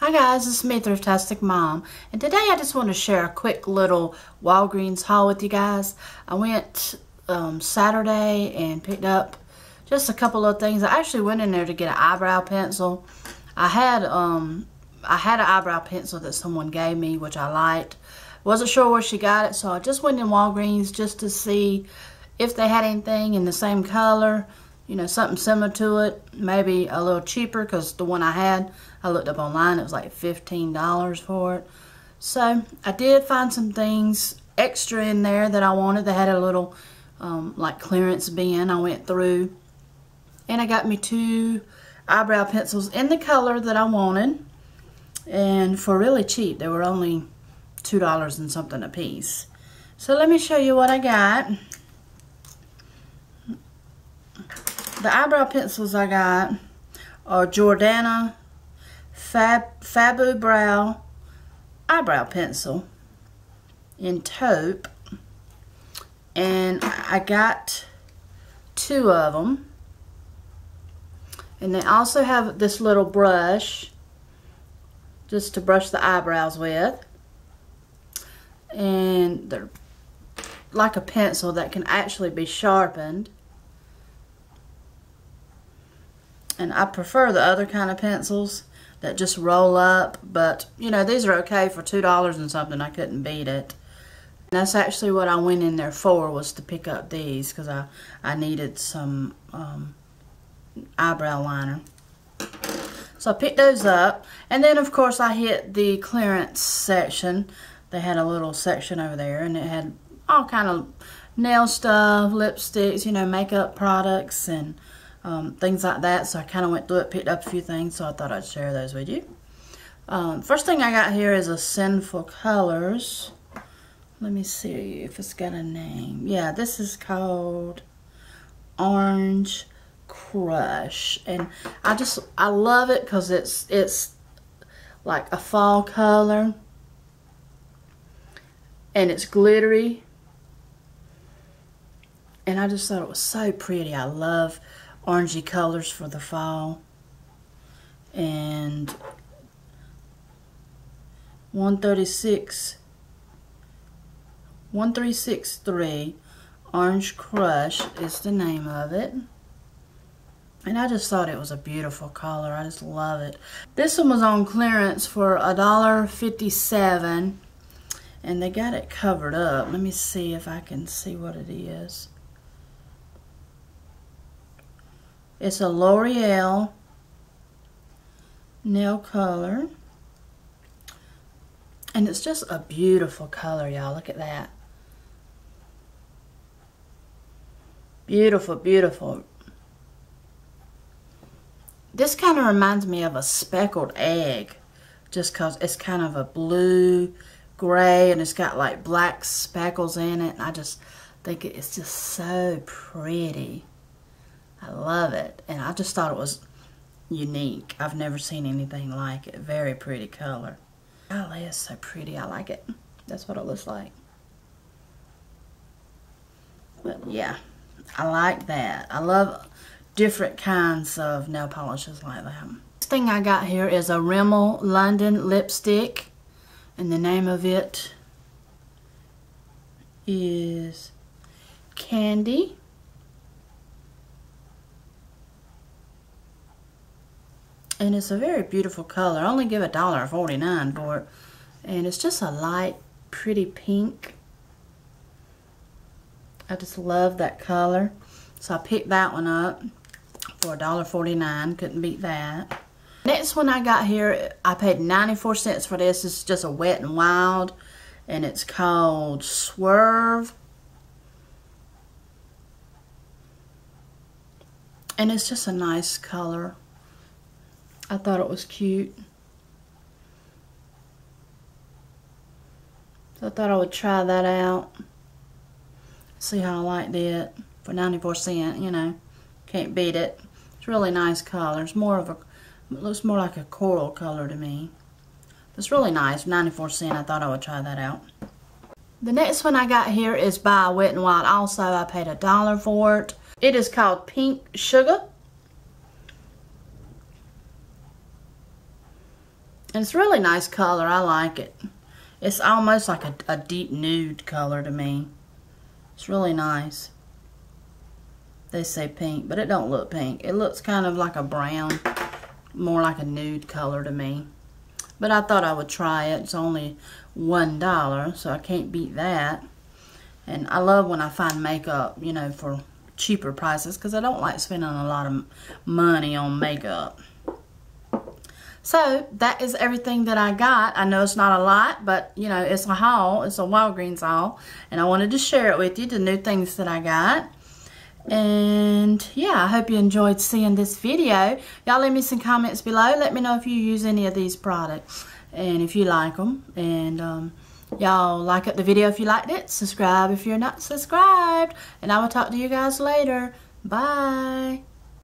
Hi guys, it's me, Thriftastic Mom, and today I just want to share a quick little Walgreens haul with you guys. I went Saturday and picked up just a couple of things. I actually went in there to get an eyebrow pencil. I had an eyebrow pencil that someone gave me, which I liked. Wasn't sure where she got it, so I just went in Walgreens just to see if they had anything in the same color, you know, something similar to it, maybe a little cheaper, because the one I had, I looked up online, it was like $15 for it. So I did find some things extra in there that I wanted. They had a little like clearance bin. I went through and I got me two eyebrow pencils in the color that I wanted, and for really cheap. They were only $2 and something a piece. So let me show you what I got. The eyebrow pencils I got are Jordana Fabu Brow eyebrow pencil in taupe, and I got two of them, and they also have this little brush just to brush the eyebrows with, and they're like a pencil that can actually be sharpened, and I prefer the other kind of pencils that just roll up, but you know, these are okay for $2 and something. I couldn't beat it. And that's actually what I went in there for, was to pick up these, because I needed some eyebrow liner. So I picked those up, and then of course I hit the clearance section. They had a little section over there, and it had all kind of nail stuff, lipsticks, you know, makeup products, and things like that. So I kind of went through it, picked up a few things, so I thought I'd share those with you. First thing I got here is a Sinful Colors. Let me see if it's got a name. Yeah, this is called Orange Crush, and I love it because it's like a fall color, and it's glittery, and I just thought it was so pretty. I love orangey colors for the fall. And 1363 Orange Crush is the name of it, and I just thought it was a beautiful color. I just love it. This one was on clearance for $1.57, and they got it covered up. Let me see if I can see what it is. It's a L'Oréal nail color, and it's just a beautiful color, y'all. Look at that. Beautiful, beautiful. This kind of reminds me of a speckled egg, just because it's kind of a blue gray, and it's got like black speckles in it, and I just think it's just so pretty. I love it, and I just thought it was unique. I've never seen anything like it. Very pretty color. Golly, it's so pretty. I like it. That's what it looks like. But yeah, I like that. I love different kinds of nail polishes like that. Next thing I got here is a Rimmel London lipstick, and the name of it is Candy. And it's a very beautiful color. I only give $1.49 for it. And it's just a light, pretty pink. I just love that color. So I picked that one up for $1.49. Couldn't beat that. Next one I got here, I paid 94 cents for this. It's just a Wet n' Wild, and it's called Swerve. And it's just a nice color. I thought it was cute, so I thought I would try that out, see how I liked it. For 94 cents, you know, can't beat it. It's a really nice color. It's more of a, it looks more like a coral color to me. It's really nice. 94 cents. I thought I would try that out. The next one I got here is by Wet n' Wild. Also, I paid $1 for it. It is called Pink Sugar. And it's a really nice color. I like it. It's almost like a deep nude color to me. It's really nice. They say pink, but it don't look pink. It looks kind of like a brown, more like a nude color to me. But I thought I would try it. It's only $1, so I can't beat that. And I love when I find makeup, you know, for cheaper prices, because I don't like spending a lot of money on makeup. So that is everything that I got. I know it's not a lot, but you know, it's a haul. It's a Walgreens haul, and I wanted to share it with you, the new things that I got. And yeah, I hope you enjoyed seeing this video. Y'all leave me some comments below. Let me know if you use any of these products and if you like them. And y'all like up the video if you liked it. Subscribe if you're not subscribed. And I will talk to you guys later. Bye.